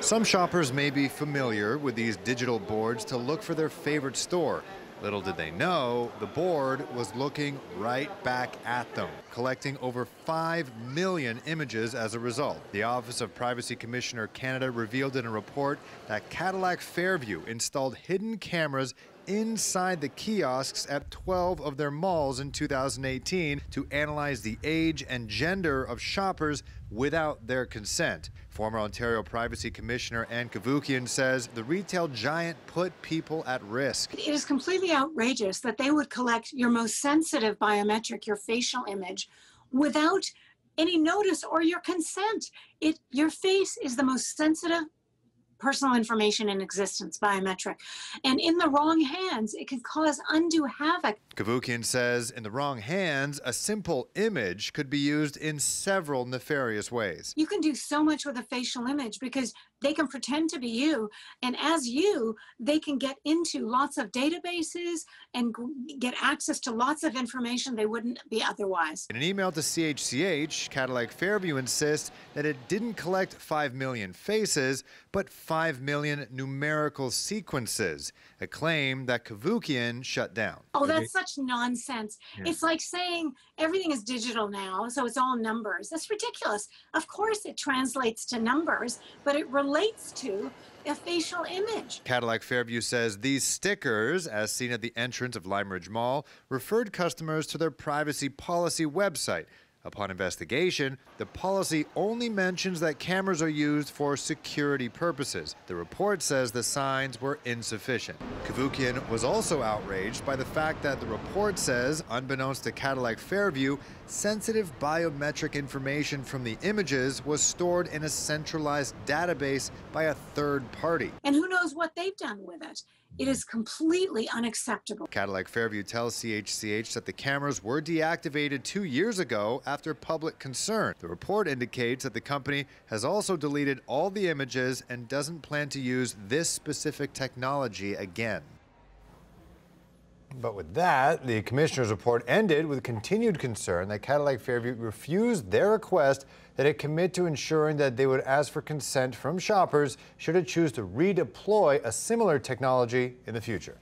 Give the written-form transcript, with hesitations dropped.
Some shoppers may be familiar with these digital boards to look for their favorite store. Little did they know, the board was looking right back at them, collecting over 5 million images as a result. The Office of Privacy Commissioner Canada revealed in a report that Cadillac Fairview installed hidden cameras inside the kiosks at 12 of their malls in 2018 to analyze the age and gender of shoppers without their consent. Former Ontario Privacy Commissioner Ann Cavoukian says the retail giant put people at risk. It is completely outrageous that they would collect your most sensitive biometric, your facial image, without any notice or your consent. Your face is the most sensitive personal information in existence, biometric. And in the wrong hands, it could cause undue havoc. Cavoukian says in the wrong hands, a simple image could be used in several nefarious ways. You can do so much with a facial image because they can pretend to be you. And as you, they can get into lots of databases and get access to lots of information they wouldn't be otherwise. In an email to CHCH, Cadillac Fairview insists that it didn't collect 5 million faces, but 5 million numerical sequences, a claim that Cavoukian shut down. Oh, that's such nonsense. Yeah. It's like saying everything is digital now, so it's all numbers. That's ridiculous. Of course it translates to numbers, but it relates to a facial image. Cadillac Fairview says these stickers, as seen at the entrance of Lime Ridge Mall, referred customers to their privacy policy website. Upon investigation, the policy only mentions that cameras are used for security purposes. The report says the signs were insufficient. Cavoukian was also outraged by the fact that the report says, unbeknownst to Cadillac Fairview, sensitive biometric information from the images was stored in a centralized database by a third party. And who knows what they've done with it? It is completely unacceptable. Cadillac Fairview tells CHCH that the cameras were deactivated 2 years ago after public concern. The report indicates that the company has also deleted all the images and doesn't plan to use this specific technology again. But with that, the commissioner's report ended with continued concern that Cadillac Fairview refused their request that it commit to ensuring that they would ask for consent from shoppers should it choose to redeploy a similar technology in the future.